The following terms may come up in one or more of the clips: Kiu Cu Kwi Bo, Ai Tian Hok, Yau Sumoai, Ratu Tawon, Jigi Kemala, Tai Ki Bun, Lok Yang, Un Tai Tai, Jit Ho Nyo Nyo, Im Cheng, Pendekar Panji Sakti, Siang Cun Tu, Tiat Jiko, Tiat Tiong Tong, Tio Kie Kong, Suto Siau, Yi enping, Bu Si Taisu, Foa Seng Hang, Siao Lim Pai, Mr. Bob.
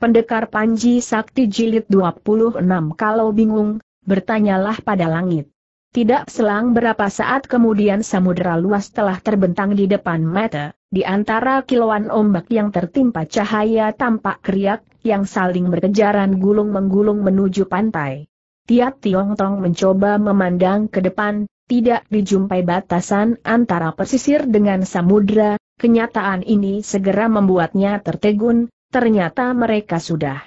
Pendekar Panji Sakti Jilid 26. Kalau bingung, bertanyalah pada langit. Tidak selang berapa saat kemudian samudera luas telah terbentang di depan mata, di antara kilauan ombak yang tertimpa cahaya tampak keriak, yang saling berkejaran gulung-menggulung menuju pantai. Tiat Tiong Tong mencoba memandang ke depan, tidak dijumpai batasan antara pesisir dengan samudera, kenyataan ini segera membuatnya tertegun. Ternyata mereka sudah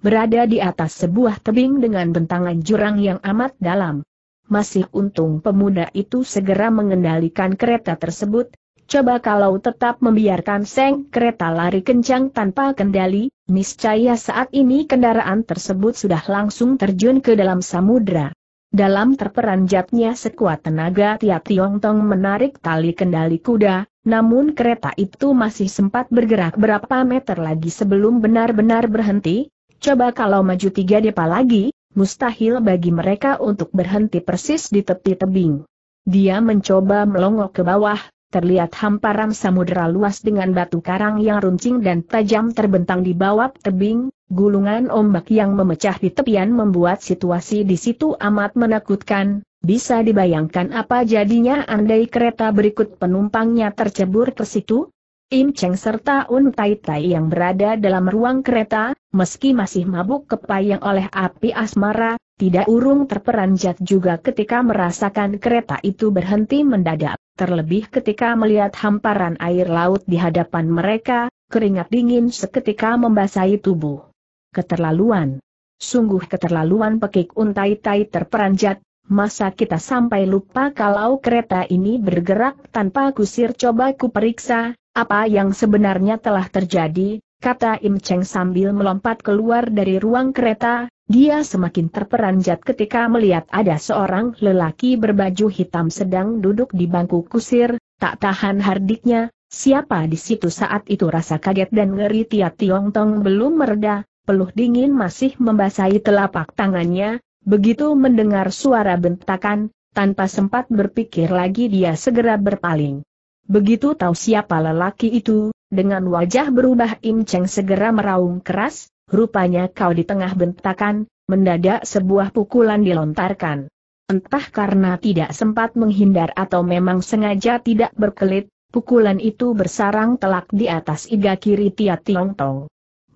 berada di atas sebuah tebing dengan bentangan jurang yang amat dalam. Masih untung pemuda itu segera mengendalikan kereta tersebut. Coba kalau tetap membiarkan seng kereta lari kencang tanpa kendali, niscaya saat ini kendaraan tersebut sudah langsung terjun ke dalam samudera. Dalam terperanjatnya sekuat tenaga Tiat Tiong Tong menarik tali kendali kuda, namun kereta itu masih sempat bergerak berapa meter lagi sebelum benar-benar berhenti. Coba kalau maju 3 depa lagi, mustahil bagi mereka untuk berhenti persis di tepi tebing. Dia mencoba melongok ke bawah, terlihat hamparan samudera luas dengan batu karang yang runcing dan tajam terbentang di bawah tebing. Gulungan ombak yang memecah di tepian membuat situasi di situ amat menakutkan. Bisa dibayangkan apa jadinya andai kereta berikut penumpangnya tercebur ke situ? Im Cheng serta Un Tai Tai yang berada dalam ruang kereta, meski masih mabuk kepayang oleh api asmara, tidak urung terperanjat juga ketika merasakan kereta itu berhenti mendadak. Terlebih ketika melihat hamparan air laut di hadapan mereka, keringat dingin seketika membasahi tubuh. Keterlaluan. Sungguh keterlaluan, pekik Un Tai Tai terperanjat. Masa kita sampai lupa kalau kereta ini bergerak tanpa kusir? Coba ku periksa, apa yang sebenarnya telah terjadi, kata Im Cheng sambil melompat keluar dari ruang kereta. Dia semakin terperanjat ketika melihat ada seorang lelaki berbaju hitam sedang duduk di bangku kusir. Tak tahan hardiknya, siapa di situ? Saat itu rasa kaget dan ngeri Tiat Tiong Tong belum mereda. Peluh dingin masih membasahi telapak tangannya. Begitu mendengar suara bentakan, tanpa sempat berpikir lagi dia segera berpaling. Begitu tahu siapa lelaki itu, dengan wajah berubah Im Cheng segera meraung keras. Rupanya kau di tengah bentakan, mendadak sebuah pukulan dilontarkan. Entah karena tidak sempat menghindar atau memang sengaja tidak berkelit, pukulan itu bersarang telak di atas iga kiri Tiat Tiong Tong.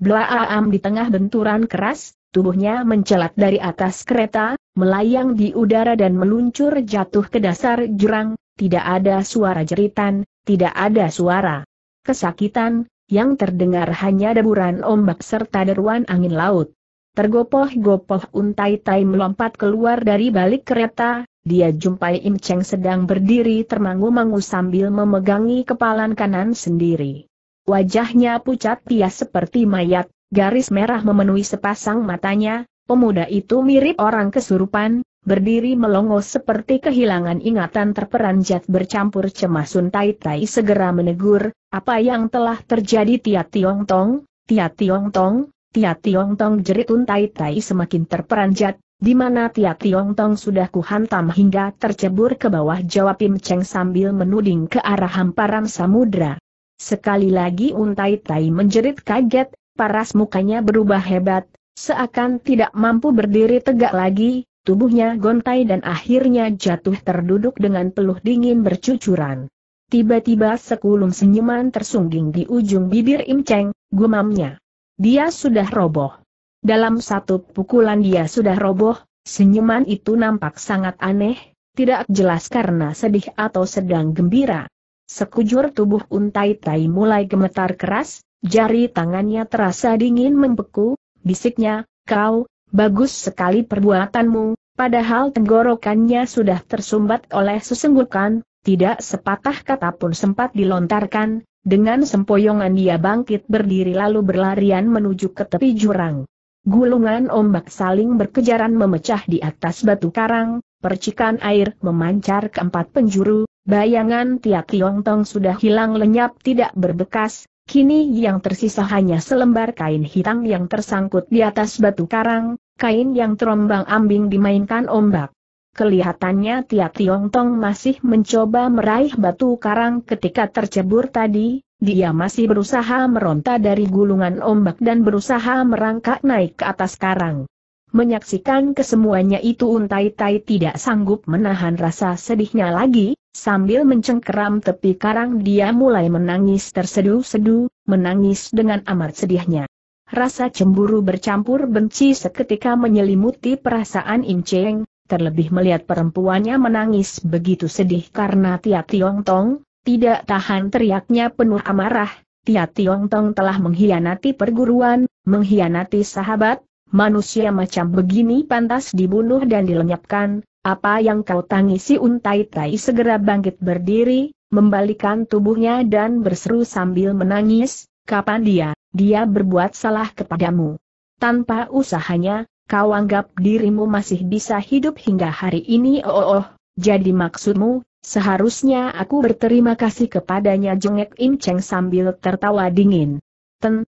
Blaam! Di tengah benturan keras, tubuhnya mencelat dari atas kereta, melayang di udara dan meluncur jatuh ke dasar jurang. Tidak ada suara jeritan, tidak ada suara kesakitan, yang terdengar hanya deburan ombak serta deruan angin laut. Tergopoh-gopoh Un Tai Tai melompat keluar dari balik kereta. Dia jumpai Im Cheng sedang berdiri termangu-mangu sambil memegangi kepalan kanan sendiri. Wajahnya pucat pias seperti mayat, garis merah memenuhi sepasang matanya. Pemuda itu mirip orang kesurupan, berdiri melongo seperti kehilangan ingatan. Terperanjat bercampur cemas Un Tai Tai segera menegur, apa yang telah terjadi Tiat Tiong Tong? Tiat Tiong Tong? Tiat Tiong Tong! Jerit Un Tai Tai semakin terperanjat. Di mana Tiat Tiong Tong? Sudah kuhantam hingga tercebur ke bawah, jawab Im Cheng sambil menuding ke arah hamparan samudera. Sekali lagi Un Tai Tai menjerit kaget, paras mukanya berubah hebat, seakan tidak mampu berdiri tegak lagi, tubuhnya gontai dan akhirnya jatuh terduduk dengan peluh dingin bercucuran. Tiba-tiba sekulum senyuman tersungging di ujung bibir Im Cheng, gumamnya. Dia sudah roboh. Dalam satu pukulan dia sudah roboh. Senyuman itu nampak sangat aneh, tidak jelas karena sedih atau sedang gembira. Sekujur tubuh Un Tai Tai mulai gemetar keras, jari tangannya terasa dingin membeku. Bisiknya, kau, bagus sekali perbuatanmu, padahal tenggorokannya sudah tersumbat oleh sesenggukan. Tidak sepatah kata pun sempat dilontarkan. Dengan sempoyongan dia bangkit berdiri lalu berlarian menuju ke tepi jurang. Gulungan ombak saling berkejaran memecah di atas batu karang, percikan air memancar ke 4 penjuru. Bayangan Tiat Tiong Tong sudah hilang lenyap tidak berbekas, kini yang tersisa hanya selembar kain hitam yang tersangkut di atas batu karang, kain yang terombang-ambing dimainkan ombak. Kelihatannya Tiat Tiong Tong masih mencoba meraih batu karang ketika tercebur tadi, Dia masih berusaha meronta dari gulungan ombak dan berusaha merangkak naik ke atas karang. Menyaksikan kesemuanya itu, Un Tai Tai tidak sanggup menahan rasa sedihnya lagi. Sambil mencengkeram tepi karang, dia mulai menangis tersedu-sedu, menangis dengan amat sedihnya. Rasa cemburu bercampur benci seketika menyelimuti perasaan Im Cheng, terlebih melihat perempuannya menangis begitu sedih karena Tiat Tiong Tong. Tidak tahan teriaknya penuh amarah, Tiat Tiong Tong telah mengkhianati perguruan, mengkhianati sahabat. Manusia macam begini pantas dibunuh dan dilenyapkan. Apa yang kau tangisi? Un Tai Tai segera bangkit berdiri, membalikan tubuhnya dan berseru sambil menangis, kapan dia berbuat salah kepadamu? Tanpa usahanya, kau anggap dirimu masih bisa hidup hingga hari ini. Oh, jadi maksudmu, seharusnya aku berterima kasih kepadanya, jengek Im Cheng sambil tertawa dingin.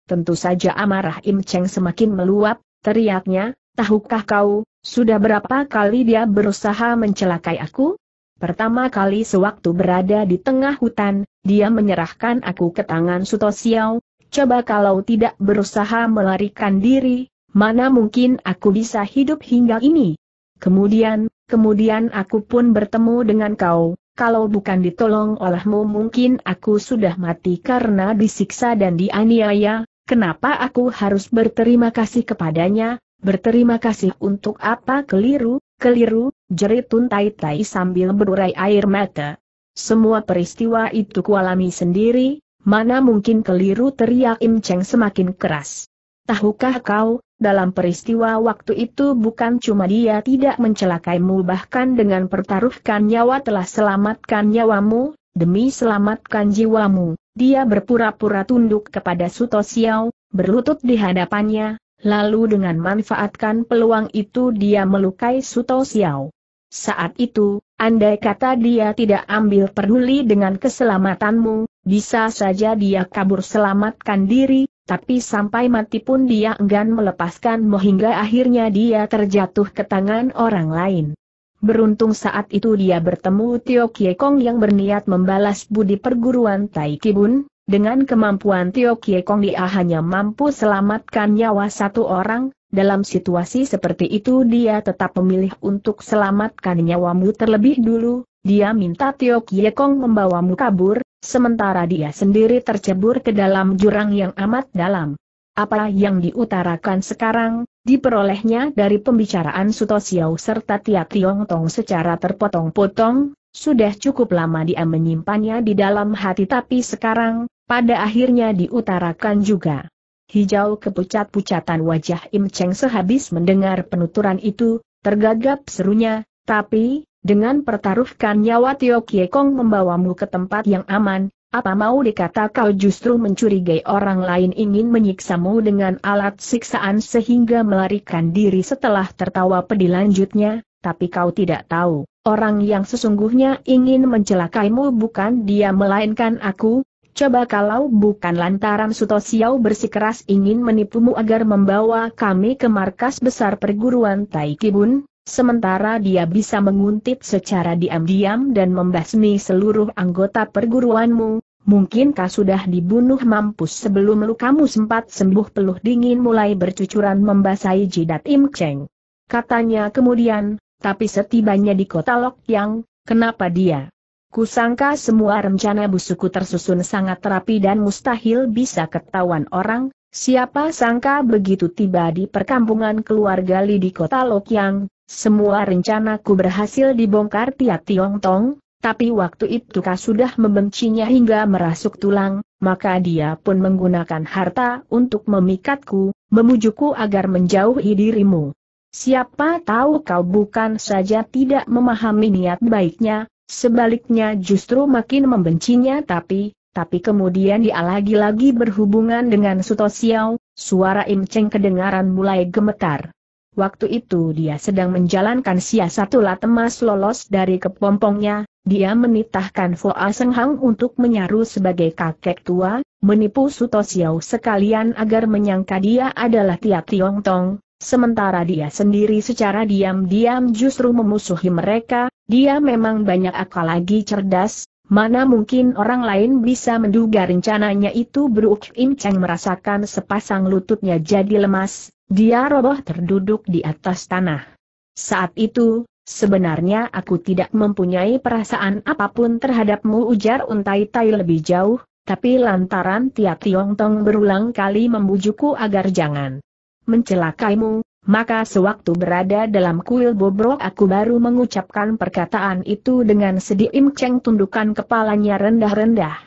Tentu saja amarah Im Cheng semakin meluap. Teriaknya, tahukah kau, sudah berapa kali dia berusaha mencelakai aku? Pertama kali sewaktu berada di tengah hutan, dia menyerahkan aku ke tangan Suto Siau. Coba kalau tidak berusaha melarikan diri, mana mungkin aku bisa hidup hingga ini? Kemudian aku pun bertemu dengan kau. Kalau bukan ditolong olehmu, mungkin aku sudah mati karena disiksa dan dianiaya. Kenapa aku harus berterima kasih kepadanya? Berterima kasih untuk apa? Keliru, jerit Un Tai Tai sambil berurai air mata. Semua peristiwa itu kualami sendiri, mana mungkin keliru, teriak Im Cheng semakin keras. Tahukah kau, dalam peristiwa waktu itu bukan cuma dia tidak mencelakaimu, bahkan dengan pertaruhkan nyawa telah selamatkan nyawamu, demi selamatkan jiwamu. Dia berpura-pura tunduk kepada Suto Siau, berlutut di hadapannya, lalu dengan manfaatkan peluang itu dia melukai Suto Siau. Saat itu, andai kata dia tidak ambil peduli dengan keselamatanmu, bisa saja dia kabur selamatkan diri, tapi sampai mati pun dia enggan melepaskanmu hingga akhirnya dia terjatuh ke tangan orang lain. Beruntung saat itu dia bertemu Tio Kie Kong yang berniat membalas budi perguruan Tai Ki Bun. Dengan kemampuan Tio Kie Kong dia hanya mampu selamatkan nyawa satu orang. Dalam situasi seperti itu dia tetap memilih untuk selamatkan nyawamu terlebih dulu. Dia minta Tio Kie Kong membawamu kabur, sementara dia sendiri tercebur ke dalam jurang yang amat dalam. Apa yang diutarakan sekarang, diperolehnya dari pembicaraan Suto Siau serta Tiat Tiong Tong secara terpotong-potong. Sudah cukup lama dia menyimpannya di dalam hati, tapi sekarang, pada akhirnya diutarakan juga. Hijau kepucat-pucatan wajah Im Cheng sehabis mendengar penuturan itu, tergagap serunya, tapi, dengan pertaruhkan nyawa Tio Kie Kong membawamu ke tempat yang aman, apa mau dikata kau justru mencurigai orang lain ingin menyiksamu dengan alat siksaan sehingga melarikan diri? Setelah tertawa pedih lanjutnya, tapi kau tidak tahu, orang yang sesungguhnya ingin mencelakaimu bukan dia melainkan aku. Coba kalau bukan lantaran Suto Siau bersikeras ingin menipumu agar membawa kami ke markas besar perguruan Tai Ki Bun, sementara dia bisa menguntit secara diam-diam dan membasmi seluruh anggota perguruanmu, mungkinkah sudah dibunuh mampus sebelum lukamu sempat sembuh? Peluh dingin mulai bercucuran membasahi jidat Im Cheng. Katanya kemudian, tapi setibanya di kota Lok Yang, kenapa dia? Kusangka semua rencana busukku tersusun sangat rapi dan mustahil bisa ketahuan orang. Siapa sangka begitu tiba di perkampungan keluarga Li di kota Lok Yang, semua rencanaku berhasil dibongkar Tiat Tiong Tong. Tapi waktu itu kau sudah membencinya hingga merasuk tulang, maka dia pun menggunakan harta untuk memikatku, memujukku agar menjauhi dirimu. Siapa tahu kau bukan saja tidak memahami niat baiknya, sebaliknya justru makin membencinya. Tapi kemudian dia lagi-lagi berhubungan dengan Suto Siau. Suara Im Cheng kedengaran mulai gemetar. Waktu itu dia sedang menjalankan siasat ulat emas lolos dari kepompongnya. Dia menitahkan Foa Seng Hang untuk menyaru sebagai kakek tua, menipu Suto Siau sekalian agar menyangka dia adalah Tiat Tiong Tong, sementara dia sendiri secara diam-diam justru memusuhi mereka. Dia memang banyak akal lagi cerdas, Mana mungkin orang lain bisa menduga rencananya itu? Beruk Im Cheng merasakan sepasang lututnya jadi lemas, dia roboh terduduk di atas tanah. Saat itu, sebenarnya aku tidak mempunyai perasaan apapun terhadapmu, ujar Un Tai Tai lebih jauh, tapi lantaran Tiat Tiong Tong berulang kali membujukku agar jangan mencelakaimu, maka sewaktu berada dalam kuil bobrok aku baru mengucapkan perkataan itu dengan sedih. Im Cheng tundukkan kepalanya rendah-rendah.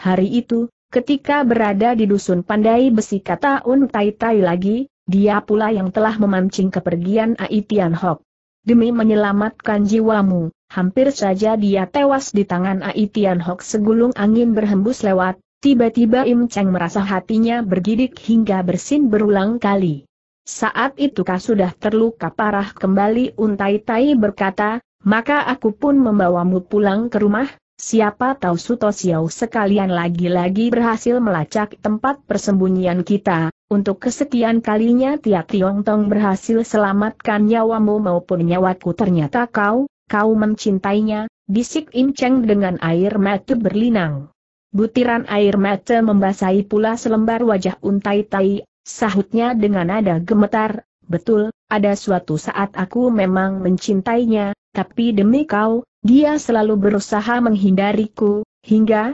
Hari itu, ketika berada di dusun Pandai Besi, kata Un Tai Tai lagi, dia pula yang telah memancing kepergian Ai Tian Hok. Demi menyelamatkan jiwamu, hampir saja dia tewas di tangan Ai Tian Hok. Segulung angin berhembus lewat. Tiba-tiba Im Cheng merasa hatinya bergidik hingga bersin berulang kali. Saat itukah sudah terluka parah kembali, Un Tai Tai berkata, maka aku pun membawamu pulang ke rumah, siapa tahu Suto Siau sekalian lagi-lagi berhasil melacak tempat persembunyian kita. Untuk kesekian kalinya Tiat Tiong Tong berhasil selamatkan nyawamu maupun nyawaku. Ternyata kau mencintainya, bisik Im Cheng dengan air mata berlinang. Butiran air mata membasahi pula selembar wajah Un Tai Tai. Sahutnya dengan nada gemetar, betul, ada suatu saat aku memang mencintainya, tapi demi kau, dia selalu berusaha menghindariku, hingga.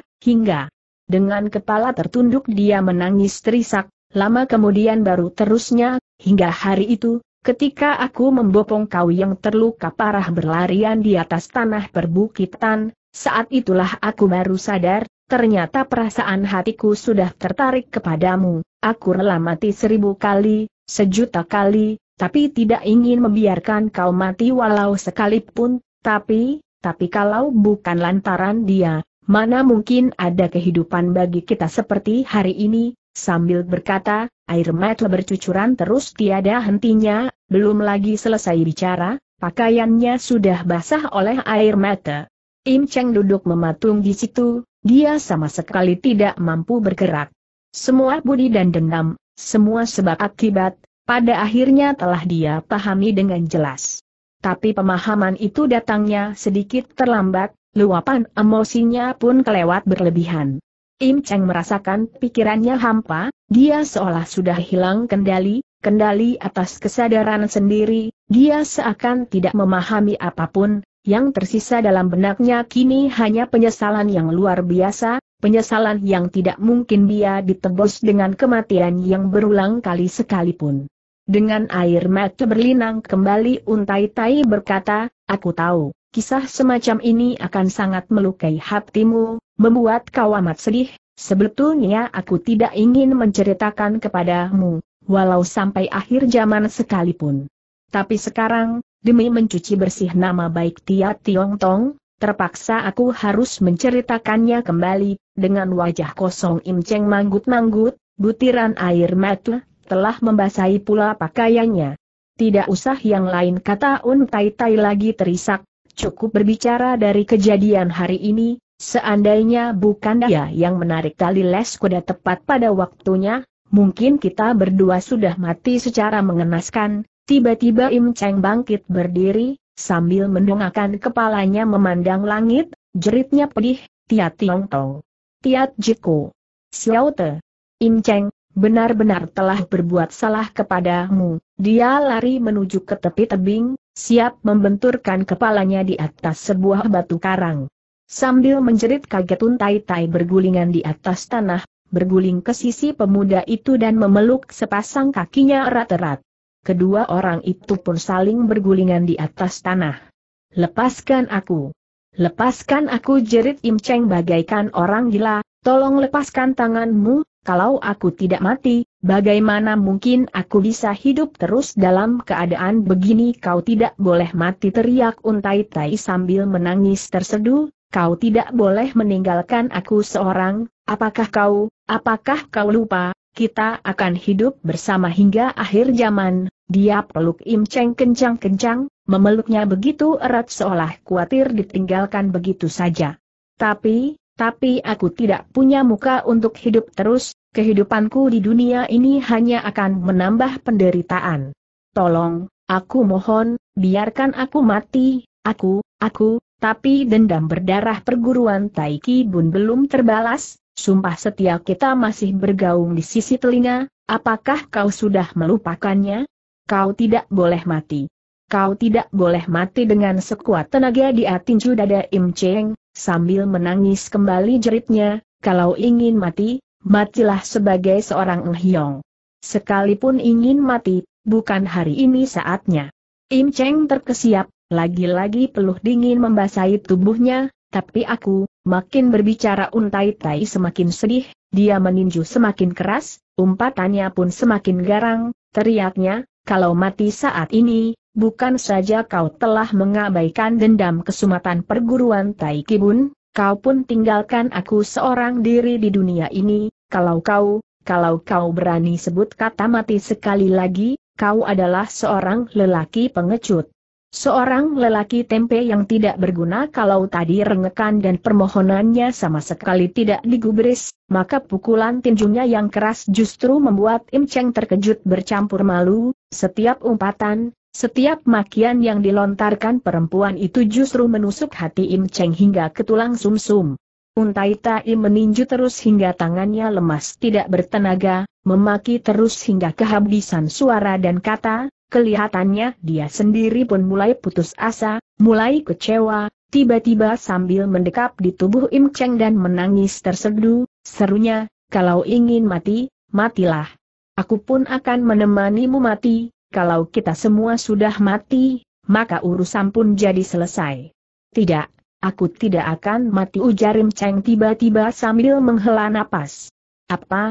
Dengan kepala tertunduk dia menangis terisak, lama kemudian baru terusnya, hingga hari itu, ketika aku membopong kau yang terluka parah berlarian di atas tanah perbukitan, saat itulah aku baru sadar, ternyata perasaan hatiku sudah tertarik kepadamu. Aku rela mati 1000 kali, 1.000.000 kali, tapi tidak ingin membiarkan kau mati walau sekalipun. Tapi kalau bukan lantaran dia, mana mungkin ada kehidupan bagi kita seperti hari ini? Sambil berkata, air mata bercucuran terus tiada hentinya. Belum lagi selesai bicara, pakaiannya sudah basah oleh air mata. Im Cheng duduk mematung di situ, dia sama sekali tidak mampu bergerak. Semua budi dan dendam, semua sebab akibat, pada akhirnya telah dia pahami dengan jelas. Tapi pemahaman itu datangnya sedikit terlambat, luapan emosinya pun kelewat berlebihan. Im Cheng merasakan pikirannya hampa, dia seolah sudah hilang kendali atas kesadaran sendiri, dia seakan tidak memahami apapun, yang tersisa dalam benaknya kini hanya penyesalan yang luar biasa. Penyesalan yang tidak mungkin dia ditebus dengan kematian yang berulang kali sekalipun. Dengan air mata berlinang kembali Un Tai Tai berkata, aku tahu, kisah semacam ini akan sangat melukai hatimu, membuat kau amat sedih, sebetulnya aku tidak ingin menceritakan kepadamu, walau sampai akhir zaman sekalipun. Tapi sekarang, demi mencuci bersih nama baik Tiat Tiong Tong, terpaksa aku harus menceritakannya kembali. Dengan wajah kosong Im Cheng manggut-manggut, butiran air mata telah membasahi pula pakaiannya. Tidak usah yang lain, kata Un Tai Tai lagi terisak, cukup berbicara dari kejadian hari ini, seandainya bukan dia yang menarik tali les kuda tepat pada waktunya, mungkin kita berdua sudah mati secara mengenaskan. Tiba-tiba Im Cheng bangkit berdiri, sambil mendongakkan kepalanya memandang langit, jeritnya pedih, Tiat Tiong Tong, Tiat Jiko, Siao Te, Im Cheng, benar-benar telah berbuat salah kepadamu. Dia lari menuju ke tepi tebing, siap membenturkan kepalanya di atas sebuah batu karang. Sambil menjerit kaget Un Tai Tai bergulingan di atas tanah, berguling ke sisi pemuda itu dan memeluk sepasang kakinya erat-erat. Kedua orang itu pun saling bergulingan di atas tanah. Lepaskan aku. Lepaskan aku, jerit Im Cheng bagaikan orang gila, tolong lepaskan tanganmu, kalau aku tidak mati, bagaimana mungkin aku bisa hidup terus dalam keadaan begini? Kau tidak boleh mati, teriak Un Tai Tai sambil menangis terseduh, kau tidak boleh meninggalkan aku seorang, apakah kau lupa? Kita akan hidup bersama hingga akhir zaman. Dia peluk Im Cheng kencang-kencang, memeluknya begitu erat seolah khawatir ditinggalkan begitu saja. Tapi aku tidak punya muka untuk hidup terus, kehidupanku di dunia ini hanya akan menambah penderitaan. Tolong, aku mohon, biarkan aku mati, aku, aku, tapi dendam berdarah perguruan Tai Ki Bun belum terbalas, sumpah setia kita masih bergaung di sisi telinga, apakah kau sudah melupakannya? Kau tidak boleh mati. Kau tidak boleh mati. Dengan sekuat tenaga dia tinju dada Im Cheng, sambil menangis kembali jeritnya, kalau ingin mati, matilah sebagai seorang enghiong. Sekalipun ingin mati, bukan hari ini saatnya. Im Cheng terkesiap, lagi-lagi peluh dingin membasahi tubuhnya, tapi aku, makin berbicara Un Tai Tai semakin sedih, dia meninju semakin keras, umpatannya pun semakin garang, teriaknya, kalau mati saat ini, bukan saja kau telah mengabaikan dendam kesumatan perguruan Tai Ki Bun, kau pun tinggalkan aku seorang diri di dunia ini, kalau kau berani sebut kata mati sekali lagi, kau adalah seorang lelaki pengecut. Seorang lelaki tempe yang tidak berguna. Kalau tadi rengekan dan permohonannya sama sekali tidak digubris, maka pukulan tinjunya yang keras justru membuat Im Cheng terkejut bercampur malu, setiap umpatan, setiap makian yang dilontarkan perempuan itu justru menusuk hati Im Cheng hingga ke tulang sumsum. Un Tai Tai meninju terus hingga tangannya lemas tidak bertenaga, memaki terus hingga kehabisan suara dan kata. Kelihatannya dia sendiri pun mulai putus asa, mulai kecewa, tiba-tiba sambil mendekap di tubuh Im Cheng dan menangis terseduh, serunya, kalau ingin mati, matilah. Aku pun akan menemanimu mati, kalau kita semua sudah mati, maka urusan pun jadi selesai. Tidak, aku tidak akan mati, ujar Im Cheng tiba-tiba sambil menghela napas. Apa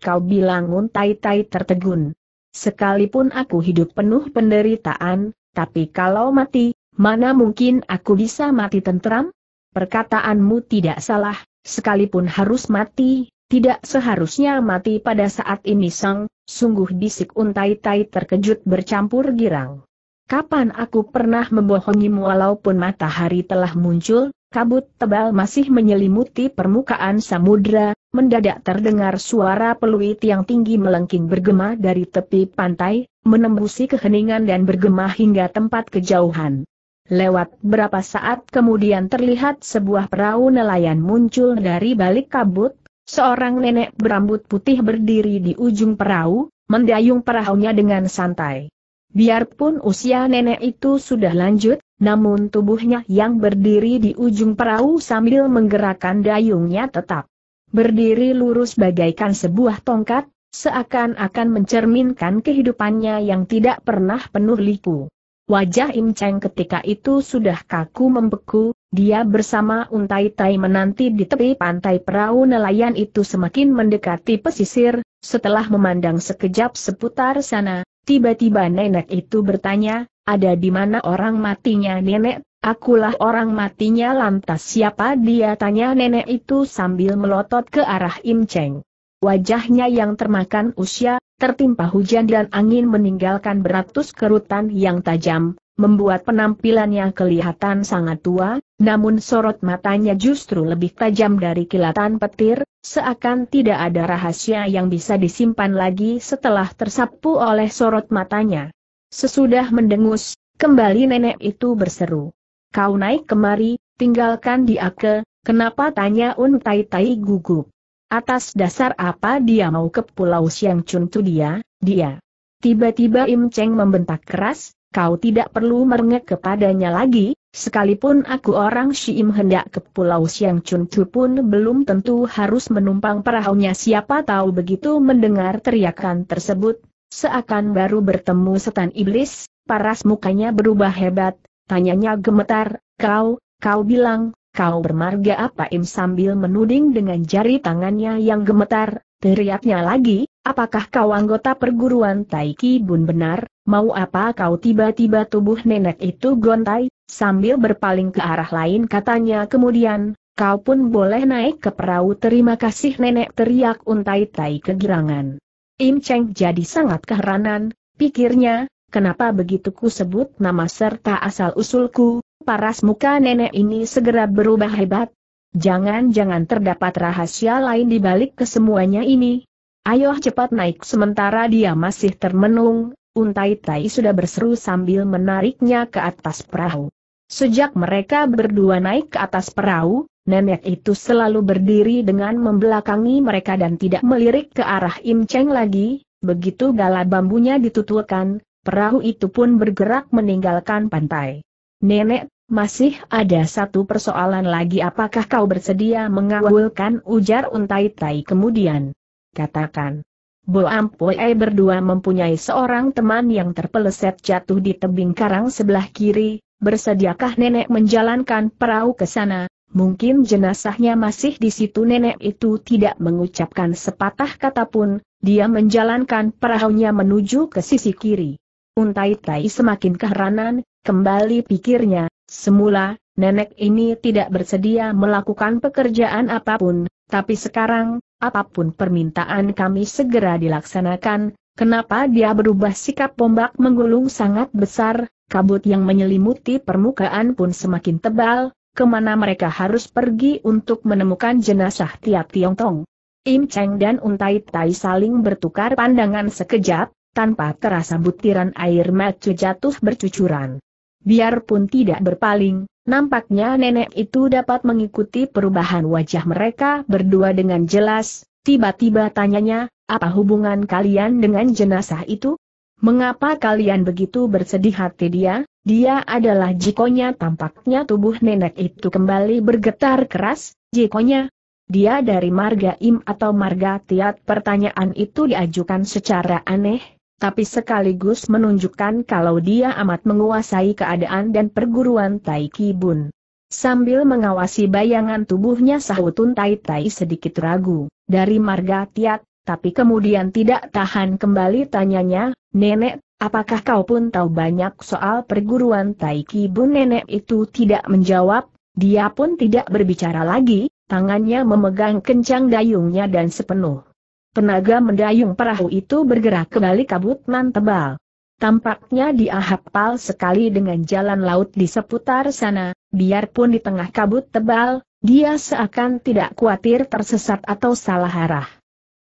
kau bilang? Un Tai Tai tertegun. Sekalipun aku hidup penuh penderitaan, tapi kalau mati, mana mungkin aku bisa mati tenteram? Perkataanmu tidak salah, sekalipun harus mati, tidak seharusnya mati pada saat ini. Sang, sungguh, bisik Un Tai Tai terkejut bercampur girang. Kapan aku pernah membohongimu? Walaupun matahari telah muncul, kabut tebal masih menyelimuti permukaan samudra. Mendadak terdengar suara peluit yang tinggi melengking bergema dari tepi pantai, menembusi keheningan dan bergema hingga tempat kejauhan. Lewat berapa saat kemudian terlihat sebuah perahu nelayan muncul dari balik kabut. Seorang nenek berambut putih berdiri di ujung perahu, mendayung perahunya dengan santai. Biarpun usia nenek itu sudah lanjut, namun tubuhnya yang berdiri di ujung perahu sambil menggerakkan dayungnya tetap berdiri lurus bagaikan sebuah tongkat, seakan-akan mencerminkan kehidupannya yang tidak pernah penuh liku. Wajah Im Cheng ketika itu sudah kaku membeku, dia bersama Un Tai Tai menanti di tepi pantai. Perahu nelayan itu semakin mendekati pesisir, setelah memandang sekejap seputar sana, tiba-tiba nenek itu bertanya, ada di mana orang matinya? Nenek, akulah orang matinya. Lantas siapa dia? Tanya nenek itu sambil melotot ke arah Im Cheng. Wajahnya yang termakan usia, tertimpa hujan dan angin meninggalkan beratus kerutan yang tajam, membuat penampilannya kelihatan sangat tua, namun sorot matanya justru lebih tajam dari kilatan petir, seakan tidak ada rahasia yang bisa disimpan lagi setelah tersapu oleh sorot matanya. Sesudah mendengus, kembali nenek itu berseru. Kau naik kemari, tinggalkan dia. Kenapa? Tanya Un Tai Tai gugup. Atas dasar apa dia mau ke pulau Siang Cun Tu? Dia. Tiba-tiba Im Cheng membentak keras, kau tidak perlu merengek kepadanya lagi, sekalipun aku orang Syiim hendak ke pulau Siang Cun Tu pun belum tentu harus menumpang perahunya. Siapa tahu begitu mendengar teriakan tersebut, seakan baru bertemu setan iblis, paras mukanya berubah hebat. Tanyanya gemetar, kau bilang, kau bermarga apa? Im sambil menuding dengan jari tangannya yang gemetar, teriaknya lagi, apakah kau anggota perguruan Tai Ki Bun? Benar, mau apa kau? Tiba-tiba tubuh nenek itu gontai, sambil berpaling ke arah lain katanya kemudian, kau pun boleh naik ke perahu. Terima kasih nenek, teriak Un Tai Tai kegirangan. Im Cheng jadi sangat keheranan, pikirnya, kenapa begitu ku sebut nama serta asal-usulku, paras muka nenek ini segera berubah hebat. Jangan-jangan terdapat rahasia lain di balik kesemuanya ini. Ayo cepat naik. Sementara dia masih termenung, Un Tai Tai sudah berseru sambil menariknya ke atas perahu. Sejak mereka berdua naik ke atas perahu, nenek itu selalu berdiri dengan membelakangi mereka dan tidak melirik ke arah Im Cheng lagi. Begitu gala bambunya ditutupkan, perahu itu pun bergerak meninggalkan pantai. Nenek, masih ada satu persoalan lagi, apakah kau bersedia mengawalkan, ujar Un Tai Tai kemudian. Katakan. Bo Ampoi berdua mempunyai seorang teman yang terpeleset jatuh di tebing karang sebelah kiri. Bersediakah nenek menjalankan perahu ke sana? Mungkin jenazahnya masih di situ. Nenek itu tidak mengucapkan sepatah kata pun, dia menjalankan perahunya menuju ke sisi kiri. Un Tai Tai semakin keheranan, kembali pikirnya, semula, nenek ini tidak bersedia melakukan pekerjaan apapun, tapi sekarang, apapun permintaan kami segera dilaksanakan, kenapa dia berubah sikap? Ombak menggulung sangat besar. Kabut yang menyelimuti permukaan pun semakin tebal, kemana mereka harus pergi untuk menemukan jenazah Tiat Tiong Tong. Im Cheng dan Un Tai Tai saling bertukar pandangan sekejap, tanpa terasa butiran air mata jatuh bercucuran. Biarpun tidak berpaling, nampaknya nenek itu dapat mengikuti perubahan wajah mereka berdua dengan jelas. Tiba-tiba tanyanya, apa hubungan kalian dengan jenazah itu? Mengapa kalian begitu bersedih hati dia? Dia adalah jikonya. Tampaknya tubuh nenek itu kembali bergetar keras. Jikonya? Dia dari marga Im atau marga Tiat? Pertanyaan itu diajukan secara aneh, tapi sekaligus menunjukkan kalau dia amat menguasai keadaan dan perguruan Tai Ki Bun. Sambil mengawasi bayangan tubuhnya, sahut Un Tai Tai sedikit ragu. Dari marga Tiat, tapi kemudian tidak tahan kembali tanyanya. Nenek, apakah kau pun tahu banyak soal perguruan Tai Ki Bun? Nenek itu tidak menjawab, dia pun tidak berbicara lagi, tangannya memegang kencang dayungnya dan sepenuh tenaga mendayung perahu itu bergerak kembali kabut nan tebal. Tampaknya dia hafal sekali dengan jalan laut di seputar sana, biarpun di tengah kabut tebal, dia seakan tidak khawatir tersesat atau salah arah.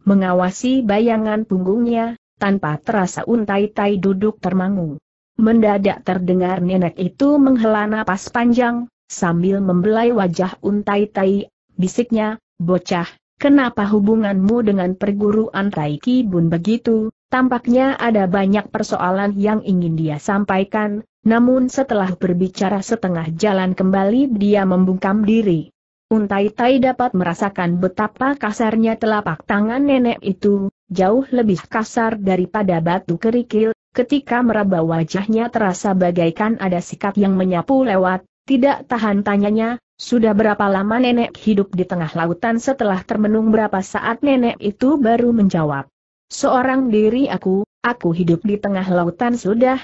Mengawasi bayangan punggungnya, tanpa terasa Un Tai Tai duduk termangu. Mendadak terdengar nenek itu menghela napas panjang, sambil membelai wajah Un Tai Tai, bisiknya, bocah, kenapa hubunganmu dengan perguruan Tai Ki Bun begitu? Tampaknya ada banyak persoalan yang ingin dia sampaikan, namun setelah berbicara setengah jalan kembali dia membungkam diri. Un Tai Tai dapat merasakan betapa kasarnya telapak tangan nenek itu. Jauh lebih kasar daripada batu kerikil, ketika meraba wajahnya terasa bagaikan ada sikap yang menyapu lewat. Tidak tahan tanyanya, sudah berapa lama nenek hidup di tengah lautan? Setelah termenung berapa saat nenek itu baru menjawab. Seorang diri aku hidup di tengah lautan sudah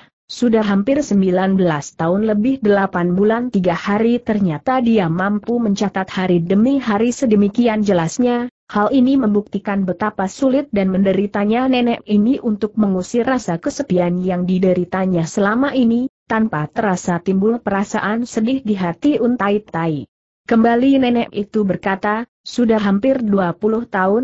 hampir 19 tahun lebih 8 bulan 3 hari. Ternyata dia mampu mencatat hari demi hari sedemikian jelasnya. Hal ini membuktikan betapa sulit dan menderitanya nenek ini untuk mengusir rasa kesepian yang dideritanya selama ini. Tanpa terasa timbul perasaan sedih di hati Un Tai Tai. Kembali nenek itu berkata, sudah hampir 20 tahun,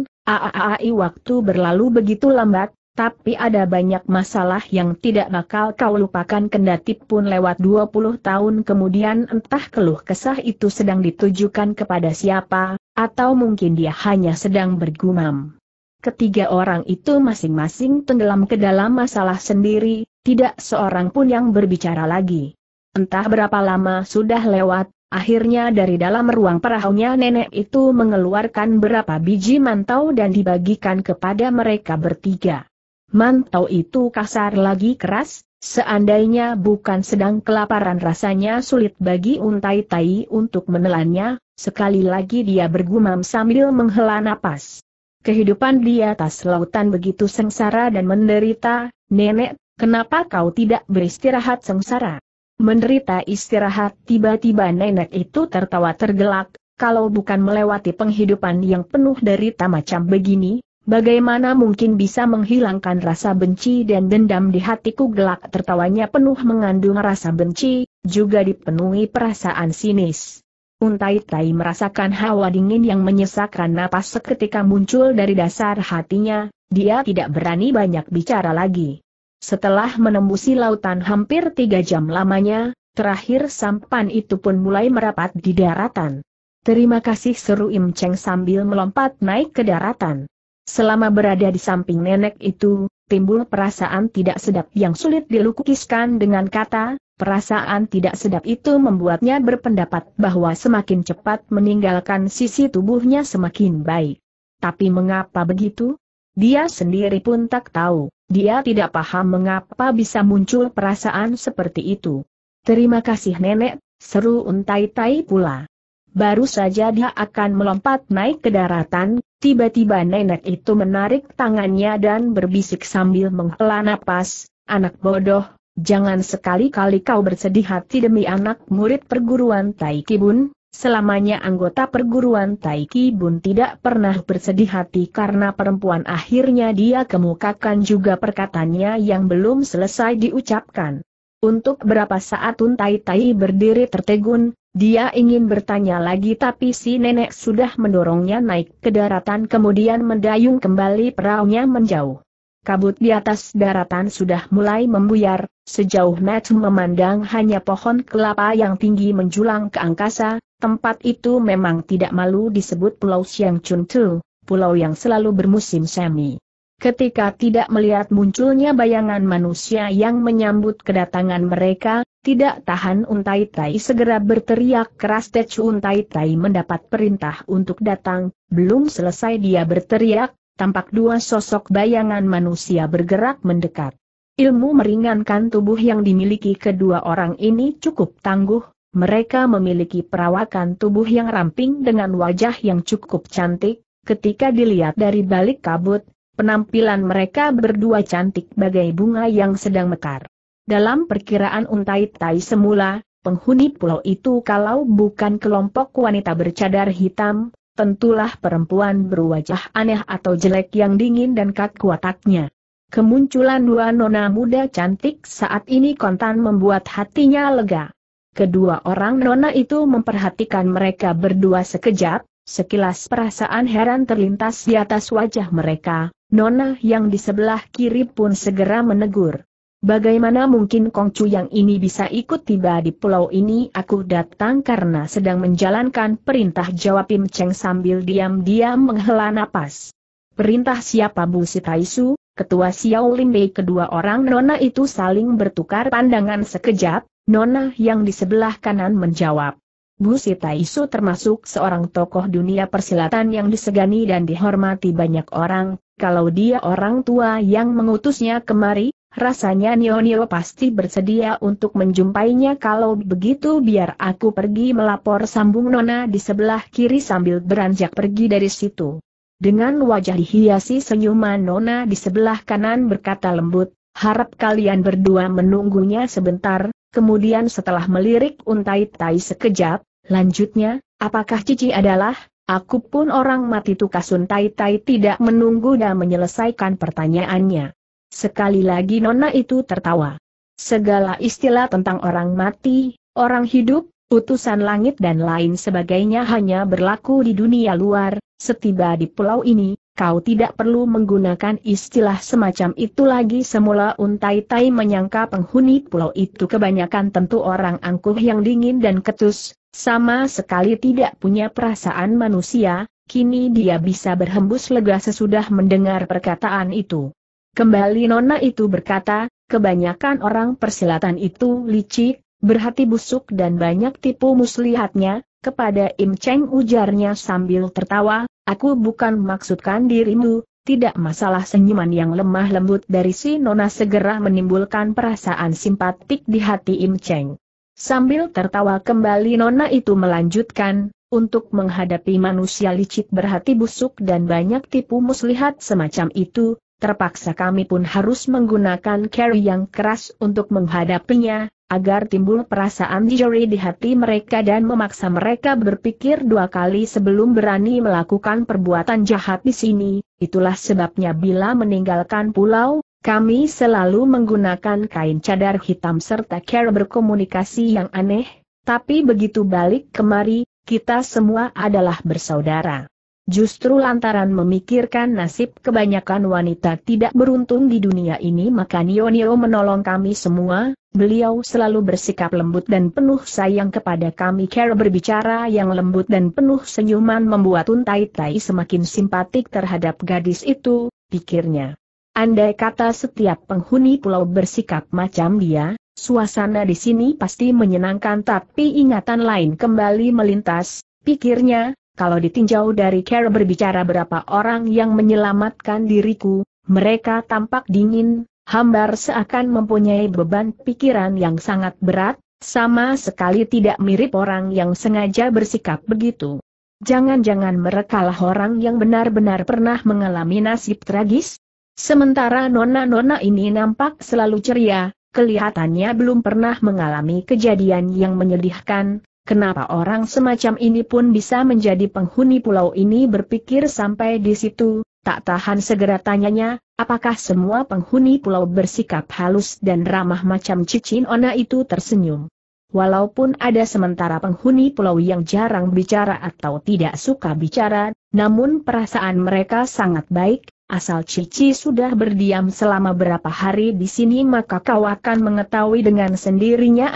waktu berlalu begitu lambat, tapi ada banyak masalah yang tidak bakal kau lupakan. Kendati pun lewat 20 tahun kemudian, entah keluh kesah itu sedang ditujukan kepada siapa, atau mungkin dia hanya sedang bergumam. Ketiga orang itu masing-masing tenggelam ke dalam masalah sendiri, tidak seorang pun yang berbicara lagi. Entah berapa lama sudah lewat, akhirnya dari dalam ruang perahunya nenek itu mengeluarkan berapa biji mantau dan dibagikan kepada mereka bertiga. Mantau itu kasar lagi keras, seandainya bukan sedang kelaparan rasanya sulit bagi Un Tai Tai untuk menelannya. Sekali lagi dia bergumam sambil menghela napas. Kehidupan di atas lautan begitu sengsara dan menderita. Nenek, kenapa kau tidak beristirahat? Sengsara, menderita, istirahat? Tiba-tiba nenek itu tertawa tergelak. Kalau bukan melewati penghidupan yang penuh derita macam begini, bagaimana mungkin bisa menghilangkan rasa benci dan dendam di hatiku? Gelak tertawanya penuh mengandung rasa benci, juga dipenuhi perasaan sinis. Un Tai Tai merasakan hawa dingin yang menyesakkan napas seketika muncul dari dasar hatinya. Dia tidak berani banyak bicara lagi. Setelah menembusi lautan hampir 3 jam lamanya, Terakhir sampan itu pun mulai merapat di daratan. Terima kasih, seru Im Cheng sambil melompat naik ke daratan. Selama berada di samping nenek itu, timbul perasaan tidak sedap yang sulit dilukiskan dengan kata. Perasaan tidak sedap itu membuatnya berpendapat bahwa semakin cepat meninggalkan sisi tubuhnya semakin baik. Tapi mengapa begitu? Dia sendiri pun tak tahu, dia tidak paham mengapa bisa muncul perasaan seperti itu. Terima kasih nenek, seru Un Tai Tai pula. Baru saja dia akan melompat naik ke daratan, tiba-tiba nenek itu menarik tangannya dan berbisik sambil menghela napas, anak bodoh. Jangan sekali-kali kau bersedih hati demi anak murid perguruan Tai Ki Bun. Selamanya anggota perguruan Tai Ki Bun tidak pernah bersedih hati karena perempuan. Akhirnya dia kemukakan juga perkataannya yang belum selesai diucapkan. Untuk berapa saat Un Tai Tai berdiri tertegun, dia ingin bertanya lagi tapi si nenek sudah mendorongnya naik ke daratan kemudian mendayung kembali perahunya menjauh. Kabut di atas daratan sudah mulai membuyar, sejauh mata memandang hanya pohon kelapa yang tinggi menjulang ke angkasa. Tempat itu memang tidak malu disebut Pulau Siang Cun Tu, pulau yang selalu bermusim semi. Ketika tidak melihat munculnya bayangan manusia yang menyambut kedatangan mereka, tidak tahan Un Tai Tai segera berteriak keras. Un Tai Tai mendapat perintah untuk datang, belum selesai dia berteriak. Tampak dua sosok bayangan manusia bergerak mendekat. Ilmu meringankan tubuh yang dimiliki kedua orang ini cukup tangguh, mereka memiliki perawakan tubuh yang ramping dengan wajah yang cukup cantik. Ketika dilihat dari balik kabut, penampilan mereka berdua cantik bagai bunga yang sedang mekar. Dalam perkiraan Un Tai Tai semula, penghuni pulau itu kalau bukan kelompok wanita bercadar hitam, tentulah perempuan berwajah aneh atau jelek yang dingin dan kaku wataknya. Kemunculan dua nona muda cantik saat ini kontan membuat hatinya lega. Kedua orang nona itu memperhatikan mereka berdua sekejap, sekilas perasaan heran terlintas di atas wajah mereka. Nona yang di sebelah kiri pun segera menegur. Bagaimana mungkin Kongcu yang ini bisa ikut tiba di pulau ini? Aku datang karena sedang menjalankan perintah, jawab Im Cheng sambil diam-diam menghela napas. Perintah siapa? Bu Si Taisu, ketua Siao Lim Pai. Kedua orang nona itu saling bertukar pandangan sekejap, nona yang di sebelah kanan menjawab. Bu Si Taisu termasuk seorang tokoh dunia persilatan yang disegani dan dihormati banyak orang, kalau dia orang tua yang mengutusnya kemari, rasanya Nyo Nyo pasti bersedia untuk menjumpainya. Kalau begitu biar aku pergi melapor, sambung nona di sebelah kiri sambil beranjak pergi dari situ. Dengan wajah dihiasi senyuman, nona di sebelah kanan berkata lembut, harap kalian berdua menunggunya sebentar. Kemudian setelah melirik Un Tai Tai sekejap, lanjutnya, apakah cici adalah? Aku pun orang mati tukas. Un Tai Tai tidak menunggu dan menyelesaikan pertanyaannya. Sekali lagi nona itu tertawa. Segala istilah tentang orang mati, orang hidup, utusan langit dan lain sebagainya hanya berlaku di dunia luar. Setiba di pulau ini, kau tidak perlu menggunakan istilah semacam itu lagi. Semula Un Tai Tai menyangka penghuni pulau itu kebanyakan tentu orang angkuh yang dingin dan ketus, sama sekali tidak punya perasaan manusia. Kini dia bisa berhembus lega sesudah mendengar perkataan itu. Kembali nona itu berkata, kebanyakan orang persilatan itu licik, berhati busuk dan banyak tipu muslihatnya. Kepada Im Cheng ujarnya sambil tertawa, aku bukan maksudkan dirimu. Tidak masalah. Senyuman yang lemah lembut dari si nona segera menimbulkan perasaan simpatik di hati Im Cheng. Sambil tertawa kembali nona itu melanjutkan, untuk menghadapi manusia licik berhati busuk dan banyak tipu muslihat semacam itu, terpaksa kami pun harus menggunakan cara yang keras untuk menghadapinya, agar timbul perasaan jijik di hati mereka dan memaksa mereka berpikir dua kali sebelum berani melakukan perbuatan jahat di sini. Itulah sebabnya bila meninggalkan pulau, kami selalu menggunakan kain cadar hitam serta cara berkomunikasi yang aneh, tapi begitu balik kemari, kita semua adalah bersaudara. Justru lantaran memikirkan nasib kebanyakan wanita tidak beruntung di dunia ini maka Nyo Nyo menolong kami semua, beliau selalu bersikap lembut dan penuh sayang kepada kami. Cara berbicara yang lembut dan penuh senyuman membuat Un Tai Tai semakin simpatik terhadap gadis itu, pikirnya. Andai kata setiap penghuni pulau bersikap macam dia, suasana di sini pasti menyenangkan. Tapi ingatan lain kembali melintas, pikirnya. Kalau ditinjau dari cara berbicara berapa orang yang menyelamatkan diriku, mereka tampak dingin, hambar seakan mempunyai beban pikiran yang sangat berat, sama sekali tidak mirip orang yang sengaja bersikap begitu. Jangan-jangan merekalah orang yang benar-benar pernah mengalami nasib tragis? Sementara nona-nona ini nampak selalu ceria, kelihatannya belum pernah mengalami kejadian yang menyedihkan. Kenapa orang semacam ini pun bisa menjadi penghuni pulau ini? Berpikir sampai di situ, tak tahan segera tanyanya, apakah semua penghuni pulau bersikap halus dan ramah macam cincin ona itu? Tersenyum. Walaupun ada sementara penghuni pulau yang jarang bicara atau tidak suka bicara, namun perasaan mereka sangat baik. Asal Cici sudah berdiam selama berapa hari di sini maka kau akan mengetahui dengan sendirinya.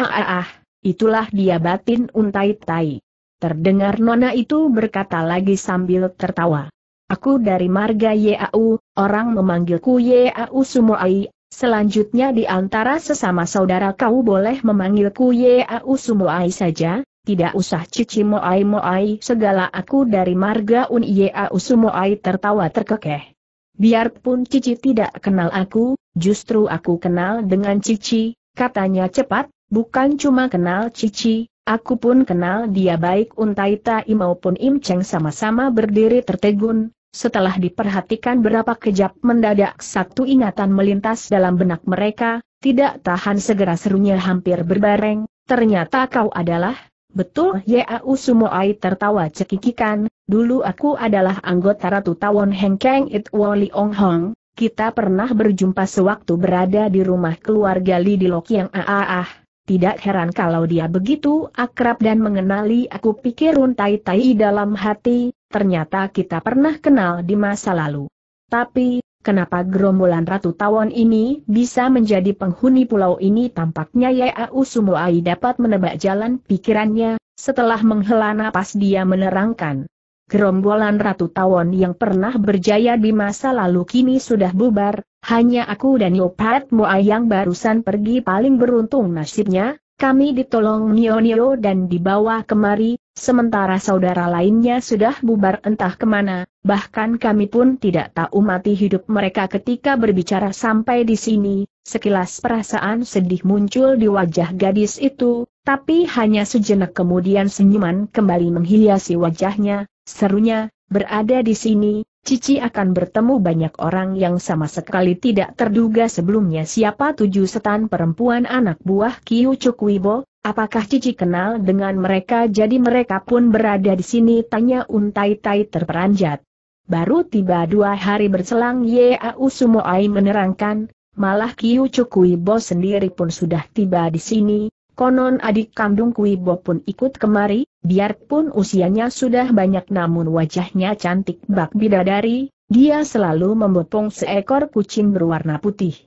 Itulah dia batin Un Tai Tai. Terdengar nona itu berkata lagi sambil tertawa. Aku dari marga Yau, orang memanggilku Yau Sumoai, selanjutnya di antara sesama saudara kau boleh memanggilku Yau Sumoai saja, tidak usah Cici Moai-Moai segala. Aku dari marga Un Yau Sumoai tertawa terkekeh. Biarpun Cici tidak kenal aku, justru aku kenal dengan Cici, katanya cepat. Bukan cuma kenal Cici, aku pun kenal dia. Baik Un Tai Tai maupun Im Cheng sama-sama berdiri tertegun. Setelah diperhatikan berapa kejap mendadak satu ingatan melintas dalam benak mereka, tidak tahan segera serunya hampir berbareng, ternyata kau adalah, betul? Yau Sumoai tertawa cekikikan, dulu aku adalah anggota Ratu Tawon Hengkeng It Woli Ong Hong, kita pernah berjumpa sewaktu berada di rumah keluarga Li di Lok Yang. Tidak heran kalau dia begitu akrab dan mengenali aku, pikir Un Tai Tai dalam hati, ternyata kita pernah kenal di masa lalu. Tapi, kenapa gerombolan Ratu Tawon ini bisa menjadi penghuni pulau ini? Tampaknya Yau Sumoai dapat menebak jalan pikirannya, setelah menghela napas dia menerangkan. Gerombolan Ratu Tawon yang pernah berjaya di masa lalu kini sudah bubar. Hanya aku dan Yo Pat Muai yang barusan pergi. Paling beruntung nasibnya, kami ditolong Nyo Nyo dan dibawa kemari, sementara saudara lainnya sudah bubar entah kemana, bahkan kami pun tidak tahu mati hidup mereka. Ketika berbicara sampai di sini, sekilas perasaan sedih muncul di wajah gadis itu, tapi hanya sejenak kemudian senyuman kembali menghiasi wajahnya, serunya, berada di sini, Cici akan bertemu banyak orang yang sama sekali tidak terduga sebelumnya. Siapa tujuh setan perempuan anak buah Kiu Cu Kwi Bo? Apakah Cici kenal dengan mereka? Jadi mereka pun berada di sini, tanya Un Tai Tai terperanjat. Baru tiba 2 hari berselang Yau Sumoai menerangkan, malah Kiu Cu Kwi Bo sendiri pun sudah tiba di sini. Konon adik kandung Kwi Bo pun ikut kemari, biarpun usianya sudah banyak namun wajahnya cantik bak bidadari, dia selalu membopong seekor kucing berwarna putih.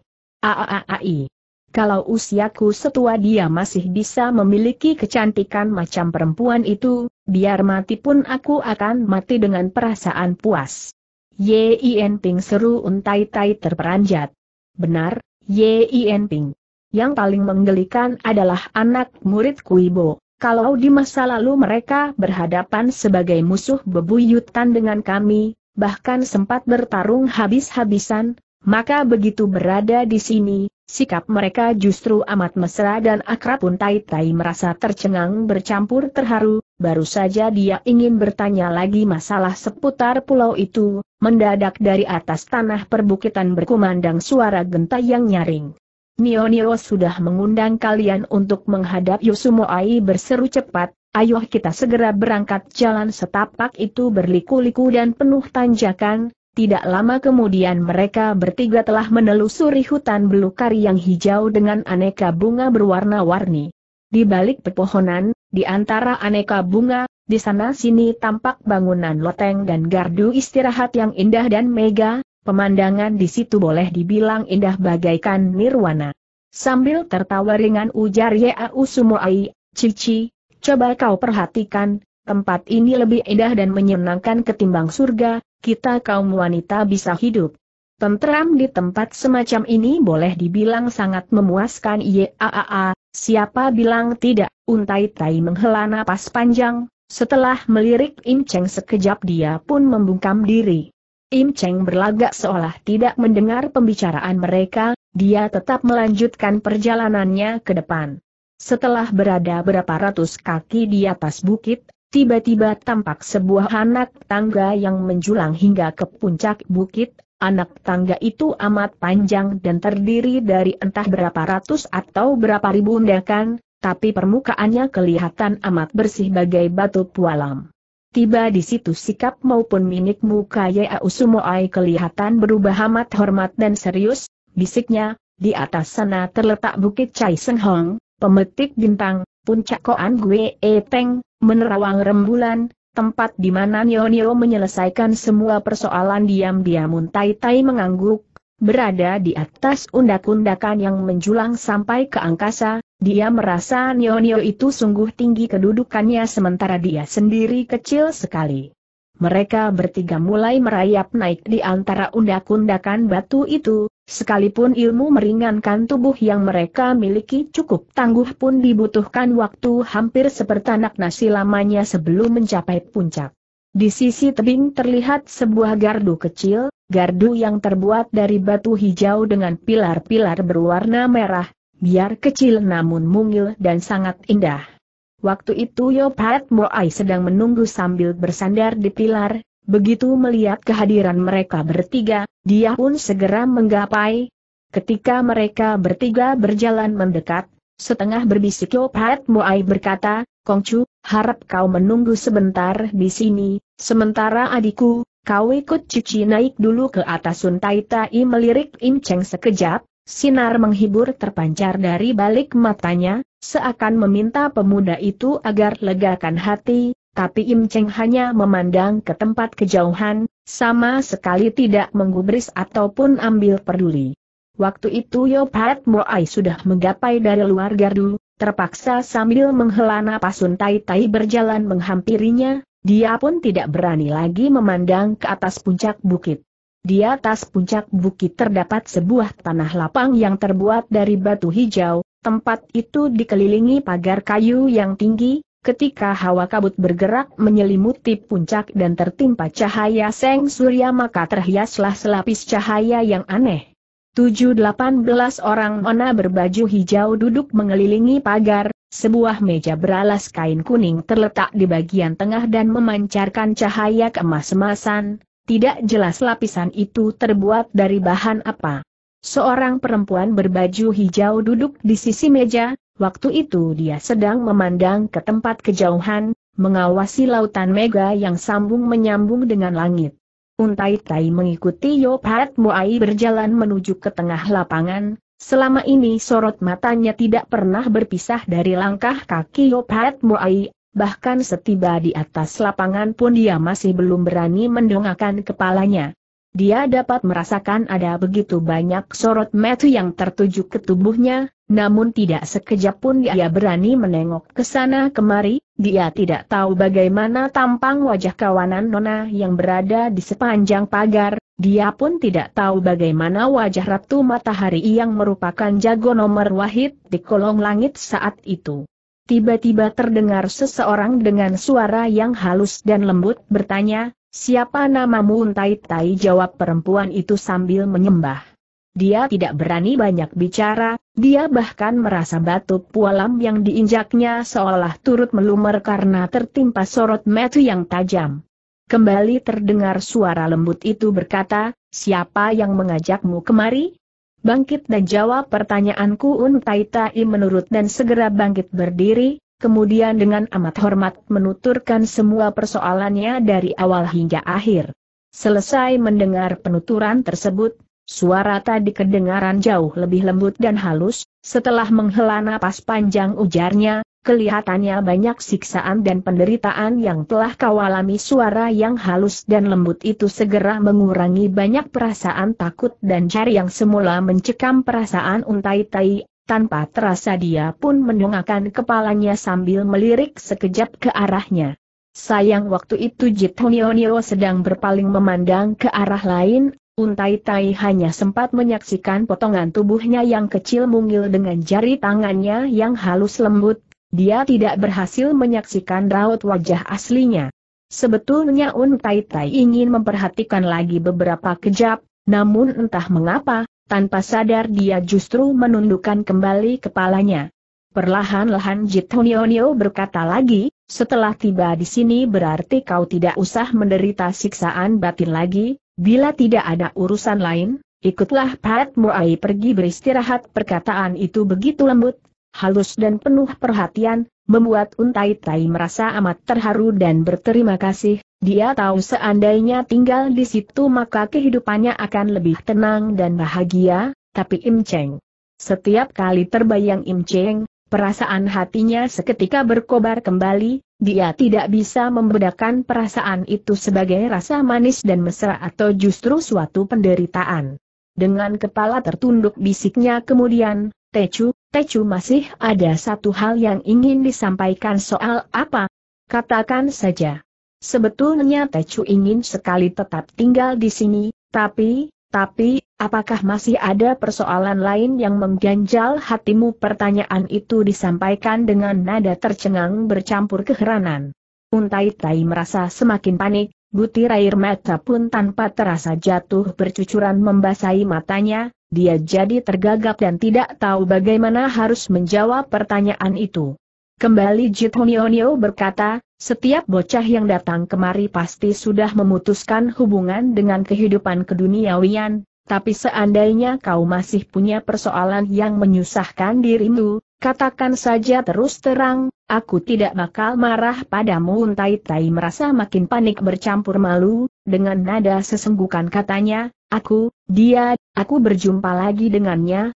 Kalau usiaku setua dia masih bisa memiliki kecantikan macam perempuan itu, biar mati pun aku akan mati dengan perasaan puas. Yi enping, seru Un Tai Tai terperanjat. Benar, Yi enping. Yang paling menggelikan adalah anak murid Kwi Bo. Kalau di masa lalu mereka berhadapan sebagai musuh bebuyutan dengan kami, bahkan sempat bertarung habis-habisan, maka begitu berada di sini, sikap mereka justru amat mesra dan akrab. Un Tai Tai merasa tercengang bercampur terharu, baru saja dia ingin bertanya lagi masalah seputar pulau itu, mendadak dari atas tanah perbukitan berkumandang suara genta yang nyaring. Nyo Nyo sudah mengundang kalian untuk menghadap. Yau Sumoai berseru cepat, ayo kita segera berangkat. Jalan setapak itu berliku-liku dan penuh tanjakan, tidak lama kemudian mereka bertiga telah menelusuri hutan belukar yang hijau dengan aneka bunga berwarna-warni. Di balik pepohonan, Di antara aneka bunga, di sana-sini tampak bangunan loteng dan gardu istirahat yang indah dan mega, pemandangan di situ boleh dibilang indah bagaikan nirwana. Sambil tertawa ringan ujar Yau Sumoai, "Cici, coba kau perhatikan, tempat ini lebih indah dan menyenangkan ketimbang surga, kita kaum wanita bisa hidup tentram di tempat semacam ini boleh dibilang sangat memuaskan." "Yaa, siapa bilang tidak?" Un Tai Tai menghela napas panjang. Setelah melirik Im Cheng sekejap dia pun membungkam diri. Im Cheng berlagak seolah tidak mendengar pembicaraan mereka, dia tetap melanjutkan perjalanannya ke depan. Setelah berada beberapa ratus kaki di atas bukit, tiba-tiba tampak sebuah anak tangga yang menjulang hingga ke puncak bukit. Anak tangga itu amat panjang dan terdiri dari entah berapa ratus atau berapa ribu undakan, tapi permukaannya kelihatan amat bersih bagai batu pualam. Tiba di situ sikap maupun mimik muka Yau Sumoai kelihatan berubah amat hormat dan serius, bisiknya, "Di atas sana terletak bukit Cai Seng Hong, pemetik bintang, puncak Koan Gue Eteng, menerawang rembulan, tempat di mana Nyo Nyo menyelesaikan semua persoalan." Diam-diam Un Tai Tai mengangguk. Berada di atas undak-undakan yang menjulang sampai ke angkasa, dia merasa Nyo Nyo itu sungguh tinggi kedudukannya sementara dia sendiri kecil sekali. Mereka bertiga mulai merayap naik di antara undak-undakan batu itu, sekalipun ilmu meringankan tubuh yang mereka miliki cukup tangguh pun dibutuhkan waktu hampir sepertanak nasi lamanya sebelum mencapai puncak. Di sisi tebing terlihat sebuah gardu kecil, gardu yang terbuat dari batu hijau dengan pilar-pilar berwarna merah, biar kecil namun mungil dan sangat indah. Waktu itu Yo Pat Muai sedang menunggu sambil bersandar di pilar, begitu melihat kehadiran mereka bertiga, dia pun segera menggapai. Ketika mereka bertiga berjalan mendekat, setengah berbisik Yo Pat Muai berkata, "Kongcu, harap kau menunggu sebentar di sini, sementara adikku, kau ikut Cici naik dulu ke atas." Un Tai Tai melirik Im Cheng sekejap, sinar menghibur terpancar dari balik matanya, seakan meminta pemuda itu agar legakan hati, tapi Im Cheng hanya memandang ke tempat kejauhan, sama sekali tidak menggubris ataupun ambil peduli. Waktu itu Yo Pat Muai sudah menggapai dari luar gardu, terpaksa sambil menghela napas Un Tai Tai berjalan menghampirinya, dia pun tidak berani lagi memandang ke atas puncak bukit. Di atas puncak bukit terdapat sebuah tanah lapang yang terbuat dari batu hijau, tempat itu dikelilingi pagar kayu yang tinggi, ketika hawa kabut bergerak menyelimuti puncak dan tertimpa cahaya seng surya maka terhiaslah selapis cahaya yang aneh. 7-18 orang nona berbaju hijau duduk mengelilingi pagar, sebuah meja beralas kain kuning terletak di bagian tengah dan memancarkan cahaya kemas-emasan, tidak jelas lapisan itu terbuat dari bahan apa. Seorang perempuan berbaju hijau duduk di sisi meja, waktu itu dia sedang memandang ke tempat kejauhan, mengawasi lautan mega yang sambung menyambung dengan langit. Un Tai Tai mengikuti Yo Pat Muai berjalan menuju ke tengah lapangan, selama ini sorot matanya tidak pernah berpisah dari langkah kaki Yo Pat Muai, bahkan setiba di atas lapangan pun dia masih belum berani mendongakkan kepalanya. Dia dapat merasakan ada begitu banyak sorot mata yang tertuju ke tubuhnya, namun tidak sekejap pun dia berani menengok ke sana kemari, dia tidak tahu bagaimana tampang wajah kawanan nona yang berada di sepanjang pagar, dia pun tidak tahu bagaimana wajah Ratu Matahari yang merupakan jago nomor wahid di kolong langit saat itu. Tiba-tiba terdengar seseorang dengan suara yang halus dan lembut bertanya, "Siapa namamu?" Un Tai Tai jawab perempuan itu sambil menyembah. Dia tidak berani banyak bicara, dia bahkan merasa batu pualam yang diinjaknya seolah turut melumer karena tertimpa sorot mata yang tajam. Kembali terdengar suara lembut itu berkata, "Siapa yang mengajakmu kemari? Bangkit dan jawab pertanyaanku." Un Tai Tai menurut dan segera bangkit berdiri. Kemudian dengan amat hormat menuturkan semua persoalannya dari awal hingga akhir. Selesai mendengar penuturan tersebut, suara tadi kedengaran jauh lebih lembut dan halus, setelah menghela napas panjang ujarnya, kelihatannya banyak siksaan dan penderitaan yang telah kau alami. Suara yang halus dan lembut itu segera mengurangi banyak perasaan takut dan cari yang semula mencekam perasaan Un Tai Tai. Tanpa terasa dia pun mendongakkan kepalanya sambil melirik sekejap ke arahnya. Sayang waktu itu Jit Ho Nyo Nyo sedang berpaling memandang ke arah lain. Un Tai Tai hanya sempat menyaksikan potongan tubuhnya yang kecil mungil dengan jari tangannya yang halus lembut. Dia tidak berhasil menyaksikan raut wajah aslinya. Sebetulnya Un Tai Tai ingin memperhatikan lagi beberapa kejap, namun entah mengapa, tanpa sadar dia justru menundukkan kembali kepalanya. Perlahan-lahan Jit Ho Nyo Nyo berkata lagi, "Setelah tiba di sini berarti kau tidak usah menderita siksaan batin lagi. Bila tidak ada urusan lain, ikutlah Pat Muai pergi beristirahat." Perkataan itu begitu lembut, halus dan penuh perhatian, membuat Un Tai Tai merasa amat terharu dan berterima kasih. Dia tahu seandainya tinggal di situ maka kehidupannya akan lebih tenang dan bahagia, tapi Im Cheng. Setiap kali terbayang Im Cheng, perasaan hatinya seketika berkobar kembali. Dia tidak bisa membedakan perasaan itu sebagai rasa manis dan mesra atau justru suatu penderitaan. Dengan kepala tertunduk bisiknya kemudian, Tecu, masih ada satu hal yang ingin disampaikan." "Soal apa? Katakan saja." "Sebetulnya Tecu ingin sekali tetap tinggal di sini, tapi, apakah masih ada persoalan lain yang mengganjal hatimu?" Pertanyaan itu disampaikan dengan nada tercengang bercampur keheranan. Un Tai Tai merasa semakin panik, butir air mata pun tanpa terasa jatuh bercucuran membasahi matanya. Dia jadi tergagap dan tidak tahu bagaimana harus menjawab pertanyaan itu. Kembali Jit Ho Nyo Nyo berkata, "Setiap bocah yang datang kemari pasti sudah memutuskan hubungan dengan kehidupan keduniawian. Tapi seandainya kau masih punya persoalan yang menyusahkan dirimu, katakan saja terus terang, aku tidak bakal marah padamu." Un Tai Tai merasa makin panik bercampur malu, dengan nada sesenggukan katanya, aku berjumpa lagi dengannya,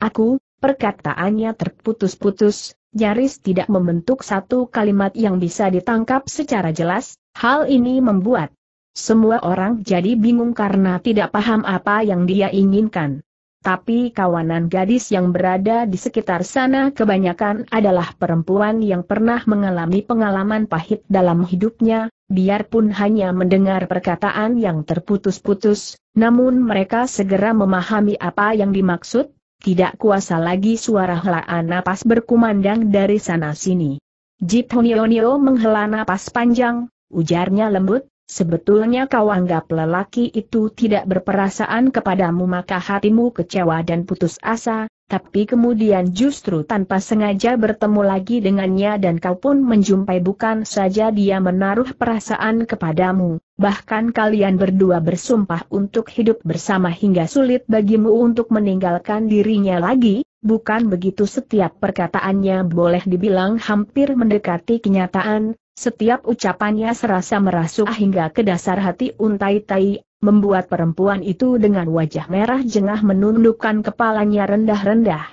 aku, perkataannya terputus-putus, nyaris tidak membentuk satu kalimat yang bisa ditangkap secara jelas. Hal ini membuat semua orang jadi bingung karena tidak paham apa yang dia inginkan. Tapi kawanan gadis yang berada di sekitar sana kebanyakan adalah perempuan yang pernah mengalami pengalaman pahit dalam hidupnya. Biarpun hanya mendengar perkataan yang terputus-putus, namun mereka segera memahami apa yang dimaksud. Tidak kuasa lagi suara helaan napas berkumandang dari sana-sini. Jit Ho Nyo Nyo menghela napas panjang, ujarnya lembut, "Sebetulnya kau anggap lelaki itu tidak berperasaan kepadamu maka hatimu kecewa dan putus asa, tapi kemudian justru tanpa sengaja bertemu lagi dengannya dan kau pun menjumpai bukan saja dia menaruh perasaan kepadamu, bahkan kalian berdua bersumpah untuk hidup bersama hingga sulit bagimu untuk meninggalkan dirinya lagi." Bukan begitu, setiap perkataannya boleh dibilang hampir mendekati kenyataan. Setiap ucapannya serasa merasuk hingga ke dasar hati Un Tai Tai, membuat perempuan itu dengan wajah merah jengah menundukkan kepalanya rendah-rendah.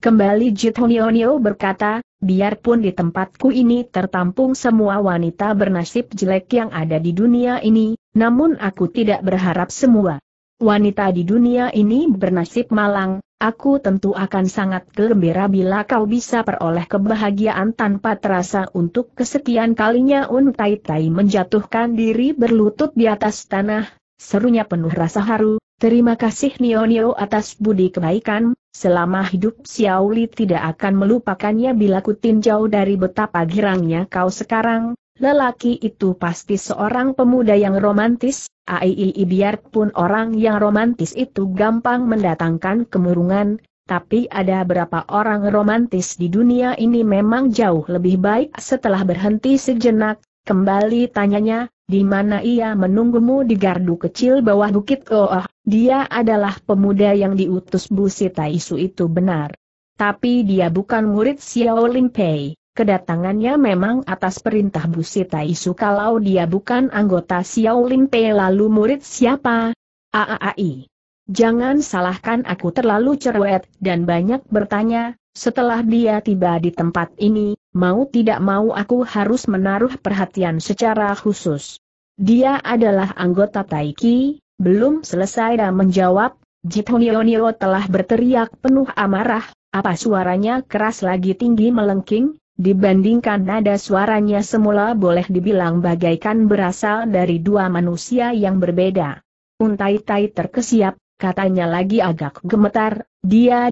Kembali Jit Ho Nyo Nyo berkata, "Biarpun di tempatku ini tertampung semua wanita bernasib jelek yang ada di dunia ini, namun aku tidak berharap semua wanita di dunia ini bernasib malang. Aku tentu akan sangat gembira bila kau bisa peroleh kebahagiaan." Tanpa terasa untuk kesekian kalinya Un Tai Tai menjatuhkan diri berlutut di atas tanah, serunya penuh rasa haru, "Terima kasih Nyo Nyo atas budi kebaikan, selama hidup Siao Li tidak akan melupakannya. Bila ku tinjau dari betapa girangnya kau sekarang, lelaki itu pasti seorang pemuda yang romantis. Ai, biarpun orang yang romantis itu gampang mendatangkan kemurungan, tapi ada berapa orang romantis di dunia ini memang jauh lebih baik." Setelah berhenti sejenak, kembali tanyanya, "Di mana ia menunggumu?" "Di gardu kecil bawah bukit." "Oh, dia adalah pemuda yang diutus Bu Si Taisu itu." "Benar. Tapi dia bukan murid Siao Lim Pai. Kedatangannya memang atas perintah Bu Si Taisu." "Kalau dia bukan anggota Siao Lim Pai lalu murid siapa?" "Aai. Jangan salahkan aku terlalu cerewet dan banyak bertanya. Setelah dia tiba di tempat ini, mau tidak mau aku harus menaruh perhatian secara khusus. Dia adalah anggota Taiki. Belum selesai menjawab, Jit Ho Nyo Nyo telah berteriak penuh amarah. Apa suaranya keras lagi tinggi melengking, dibandingkan nada suaranya semula boleh dibilang bagaikan berasal dari dua manusia yang berbeda. Un Tai Tai terkesiap, katanya lagi agak gemetar, dia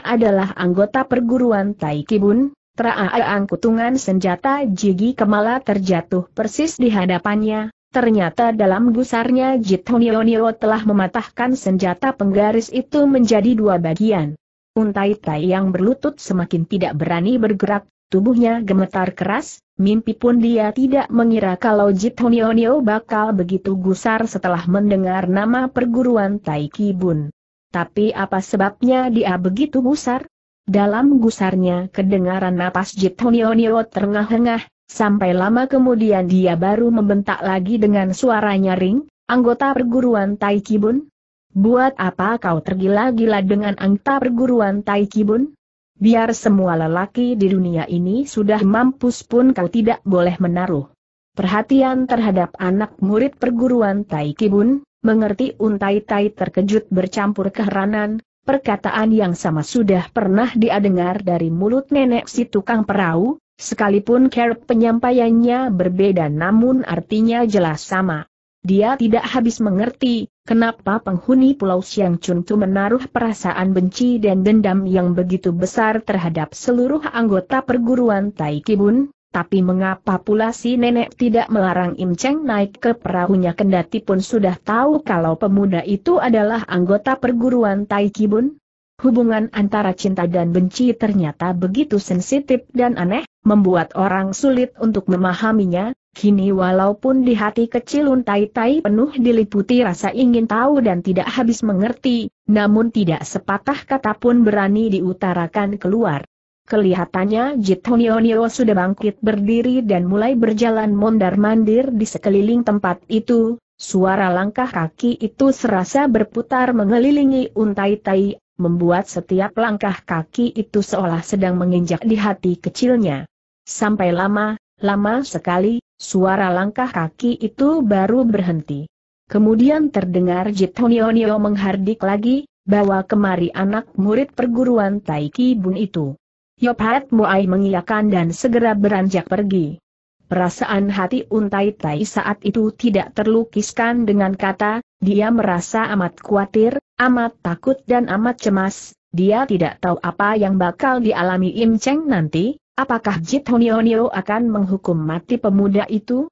adalah anggota perguruan Tai Ki Bun. Teraang kutungan senjata Jigi Kemala terjatuh persis di hadapannya. Ternyata dalam gusarnya Jit Ho Nyo Nyo telah mematahkan senjata penggaris itu menjadi dua bagian. Un Tai Tai yang berlutut semakin tidak berani bergerak, tubuhnya gemetar keras, mimpi pun dia tidak mengira kalau Jit Ho Nyo Nyo bakal begitu gusar setelah mendengar nama perguruan Tai Ki Bun. Tapi apa sebabnya dia begitu gusar? Dalam gusarnya kedengaran napas Jit Ho Nyo Nyo terengah-engah, sampai lama kemudian dia baru membentak lagi dengan suara nyaring, anggota perguruan Tai Ki Bun? Buat apa kau tergila-gila dengan anggota perguruan Tai Ki Bun? Biar semua lelaki di dunia ini sudah mampus pun kau tidak boleh menaruh perhatian terhadap anak murid perguruan Tai Ki Bun. Mengerti? Un Tai Tai terkejut bercampur keheranan. Perkataan yang sama sudah pernah dia dengar dari mulut nenek si tukang perahu, sekalipun cara penyampaiannya berbeda namun artinya jelas sama. Dia tidak habis mengerti, kenapa penghuni Pulau Siang Cun Tu menaruh perasaan benci dan dendam yang begitu besar terhadap seluruh anggota perguruan Tai Ki Bun, tapi mengapa pula si nenek tidak melarang Im Cheng naik ke perahunya kendati pun sudah tahu kalau pemuda itu adalah anggota perguruan Tai Ki Bun? Hubungan antara cinta dan benci ternyata begitu sensitif dan aneh, membuat orang sulit untuk memahaminya. Kini walaupun di hati kecil Un Tai Tai penuh diliputi rasa ingin tahu dan tidak habis mengerti, namun tidak sepatah kata pun berani diutarakan keluar. Kelihatannya Jit Ho Nyo Nyo sudah bangkit berdiri dan mulai berjalan mondar-mandir di sekeliling tempat itu. Suara langkah kaki itu serasa berputar mengelilingi Un Tai Tai, membuat setiap langkah kaki itu seolah sedang menginjak di hati kecilnya. Sampai lama sekali, suara langkah kaki itu baru berhenti. Kemudian terdengar Jit Ho Nyo Nyo menghardik lagi, bawa kemari anak murid perguruan Tai Ki Bun itu. Yo Pat Muai mengiyakan dan segera beranjak pergi. Perasaan hati Un Tai Tai saat itu tidak terlukiskan dengan kata. Dia merasa amat khawatir, amat takut dan amat cemas. Dia tidak tahu apa yang bakal dialami Im Cheng nanti. Apakah Jit Ho Nyo Nyo akan menghukum mati pemuda itu?